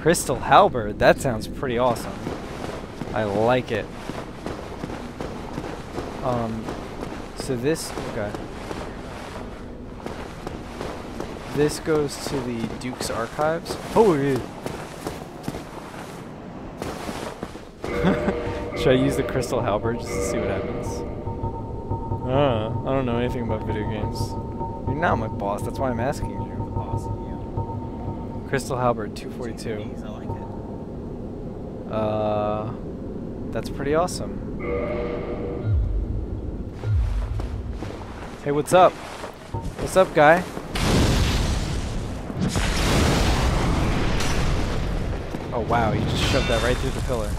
Crystal Halberd, that sounds pretty awesome. I like it. So this, okay. This goes to the Duke's Archives. Oh, yeah. Should I use the Crystal Halberd just to see what happens? I don't know anything about video games. You're not my boss, that's why I'm asking you. Crystal Halberd, 242. I like it. That's pretty awesome. Hey, what's up? What's up, guy? Oh wow, you just shoved that right through the pillar.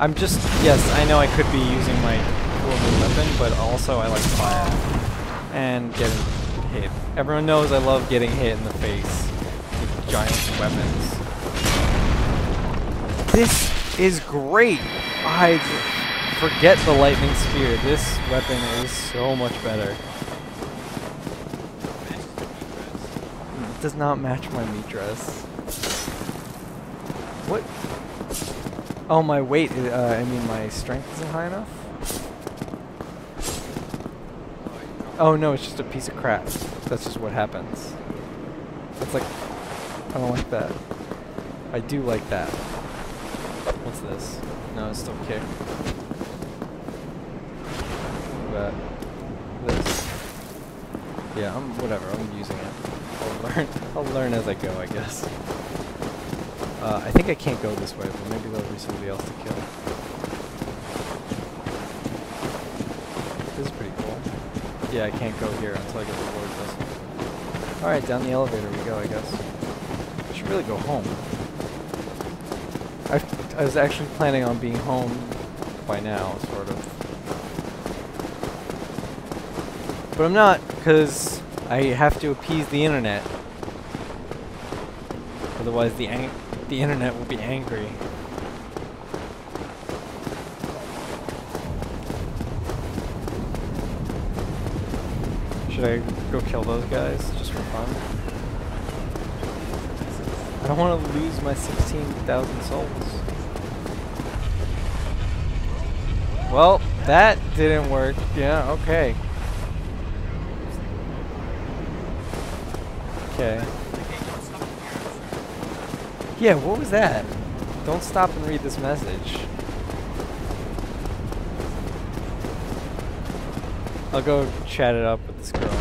I'm just, yes, I know I could be using my cool weapon, but also I like to fire and getting hit. Everyone knows I love getting hit in the face with giant weapons. This is great! I forget the lightning spear. This weapon is so much better. It does not match my meat dress. What? Oh, my weight, I mean my strength isn't high enough? Oh no, it's just a piece of crap. That's just what happens. It's like, I don't like that. I do like that. What's this? No, it's still kick. But this. Yeah, I'm, whatever, I'm using it. I'll learn as I go, I guess. I think I can't go this way, but maybe there'll be somebody else to kill. This is pretty cool. Yeah, I can't go here until I get the Lord's vessel. Alright, down the elevator we go, I guess. I should really go home. I was actually planning on being home by now, sort of. But I'm not, because I have to appease the internet. Otherwise the internet will be angry. Should I go kill those guys just for fun? I don't want to lose my 16,000 souls. Well, that didn't work. Yeah, okay. Okay. Yeah, what was that? Don't stop and read this message. I'll go chat it up with this girl.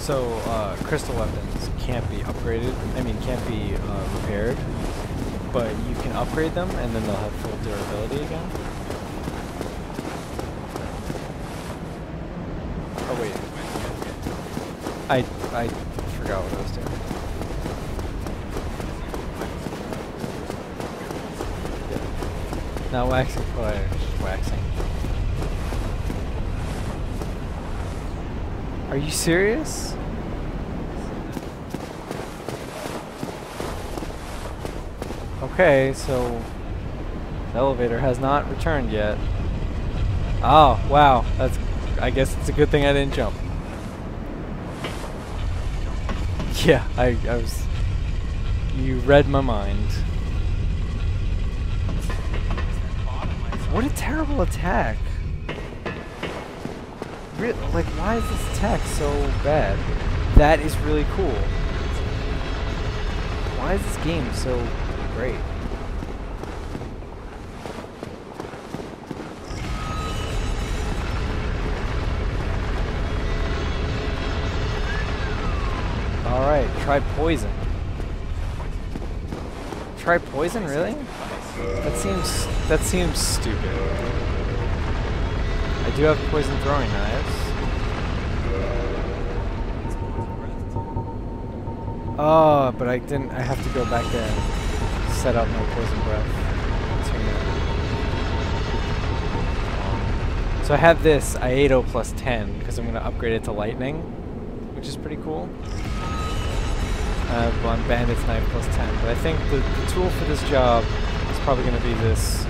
So, crystal weapons can't be upgraded, I mean can't be repaired, but you can upgrade them and then they'll have full durability again. Oh wait, I forgot what I was doing. Yeah. Not waxing fire, just waxing. Are you serious? Okay, so the elevator has not returned yet. Oh, wow. That's, I guess it's a good thing I didn't jump. Yeah, I was, you read my mind. What a terrible attack. Like, why is this attack so bad? That is really cool. Why is this game so great? Alright, try poison. Try poison, really? That seems stupid. I do have poison throwing knives. Oh, but I didn't. I have to go back there and set up my poison breath. So I have this Aedo plus 10 because I'm going to upgrade it to lightning, which is pretty cool. Well, I'm bandits 9 plus 10. But I think the tool for this job is probably going to be this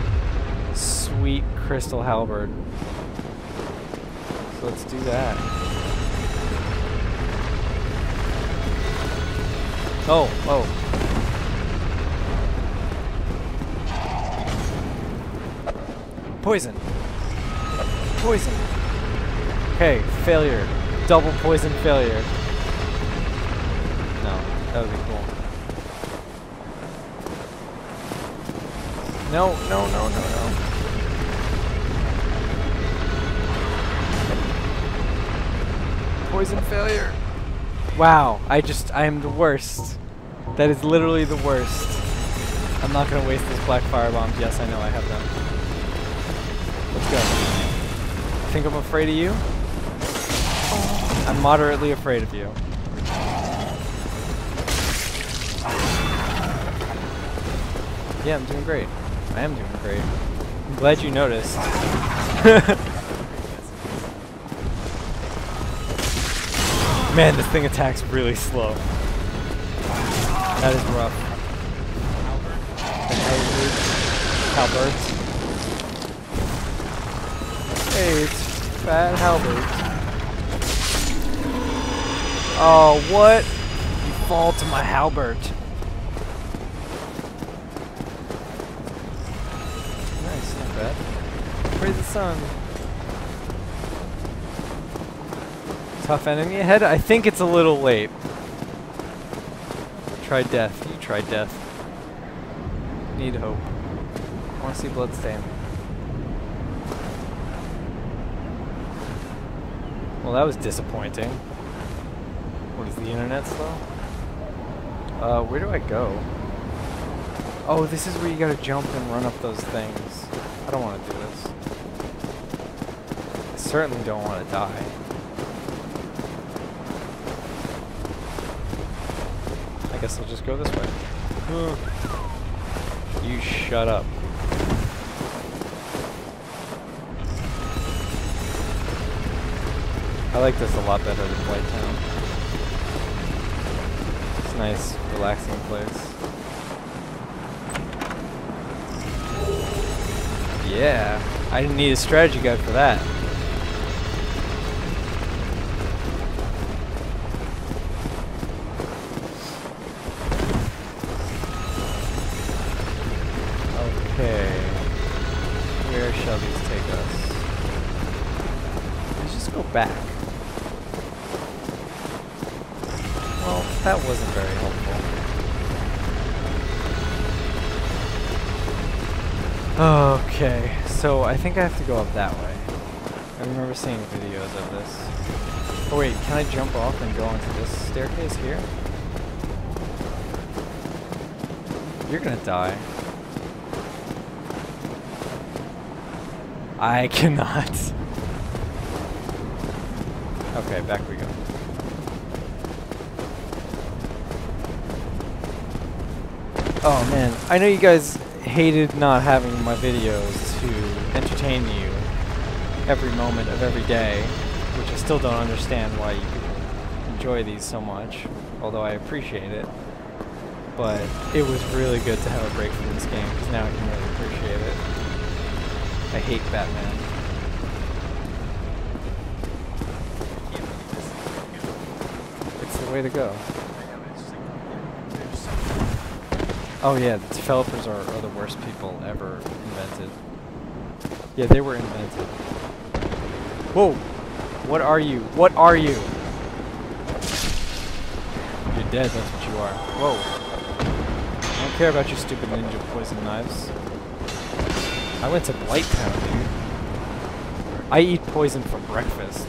sweet Crystal Halberd. So let's do that. Oh, oh. Poison. Poison. Okay, failure. Double poison failure. No, that would be cool. No, no, no, no, no. Poison failure. Wow, I am the worst. That is literally the worst. I'm not gonna waste this black fire bomb. Yes, I know I have them. Let's go. I think I'm afraid of you. I'm moderately afraid of you. Yeah, I'm doing great. I am doing great. I'm glad you noticed. Man, this thing attacks really slow. That is rough. Halberds. Hey, it's fat halberds. Oh, what? You fall to my halberd. Nice, not bad. Praise the sun. Tough enemy ahead. I think it's a little late. Try death. You try death. Need hope. I want to see bloodstain. Well, that was disappointing. What is the internet slow? Where do I go? Oh, this is where you gotta jump and run up those things. I don't want to do this. I certainly don't want to die. I guess I'll just go this way. You shut up. I like this a lot better than Blighttown. It's a nice, relaxing place. Yeah, I didn't need a strategy guide for that. Back. Well, that wasn't very helpful. Okay, so I think I have to go up that way. I remember seeing videos of this. Oh wait, can I jump off and go onto this staircase here? You're gonna die. I cannot. Okay, back we go. Oh man, I know you guys hated not having my videos to entertain you every moment of every day, which I still don't understand why you people enjoy these so much, although I appreciate it. But it was really good to have a break from this game, because now I can really appreciate it. I hate Batman. Way to go. Oh yeah, the developers are the worst people ever invented. Yeah, they were invented. Whoa! What are you? What are you? You're dead, that's what you are. Whoa. I don't care about your stupid ninja poison knives. I went to Blighttown, dude. I eat poison for breakfast.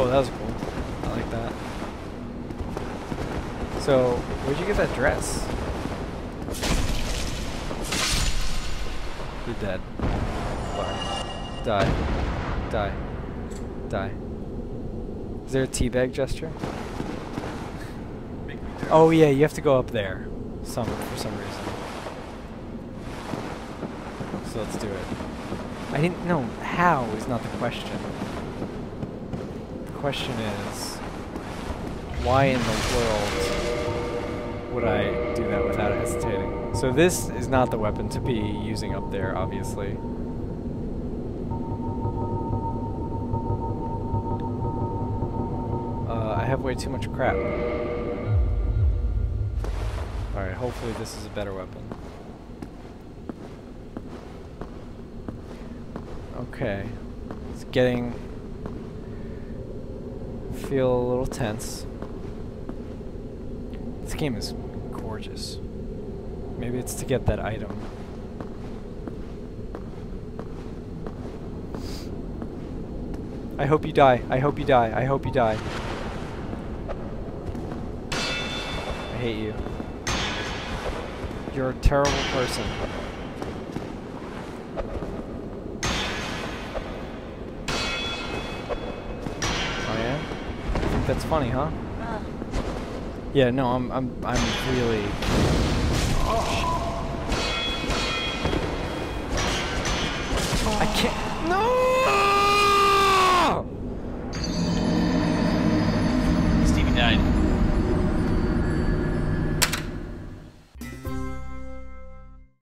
Oh, that was cool. I like that. So, where'd you get that dress? You're dead. Die. Die. Die. Die. Is there a teabag gesture? Oh yeah, you have to go up there for some reason. So let's do it. I didn't know how is not the question. The question is, why in the world would I do that without hesitating? So this is not the weapon to be using up there, obviously. I have way too much crap. Alright, hopefully this is a better weapon. Okay, it's getting... feel a little tense. This game is gorgeous. Maybe it's to get that item. I hope you die, I hope you die, I hope you die. I hate you. You're a terrible person. Oh yeah? I think that's funny, huh? Yeah, no, I'm really... Oh. I can't... No!